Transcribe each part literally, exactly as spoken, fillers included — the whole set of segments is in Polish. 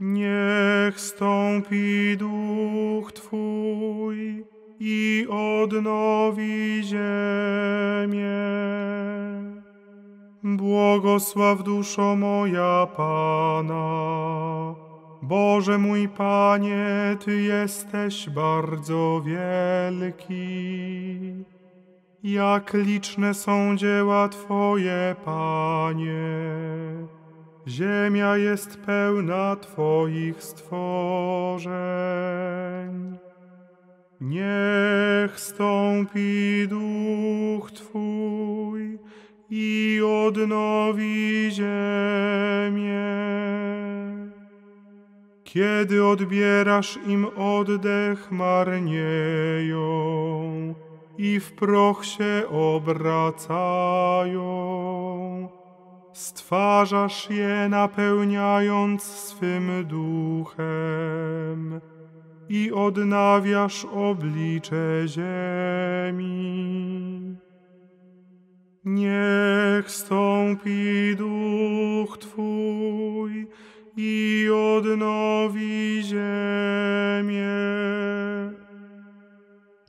Niech stąpi Duch Twój i odnowi ziemię. Błogosław, duszo moja, Pana. Boże mój Panie, Ty jesteś bardzo wielki. Jak liczne są dzieła Twoje, Panie. Ziemia jest pełna Twoich stworzeń. Niech stąpi Duch Twój i odnowi ziemię. Kiedy odbierasz im oddech, marnieją i w proch się obracają. Stwarzasz je, napełniając swym duchem i odnawiasz oblicze ziemi. Niech stąpi Duch Twój i odnowi ziemię.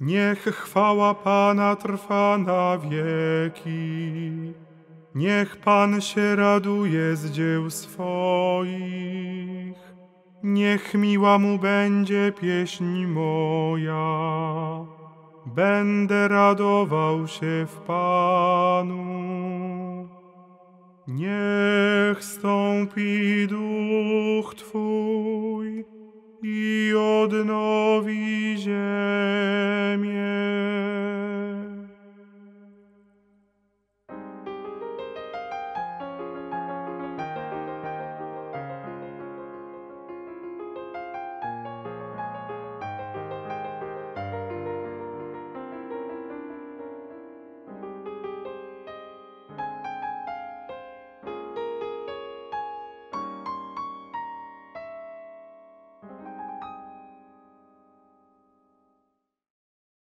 Niech chwała Pana trwa na wieki. Niech Pan się raduje z dzieł swoich. Niech miła Mu będzie pieśń moja. Będę radował się w Panu. Niech stąpi Duch Twój i odnowi ziemię.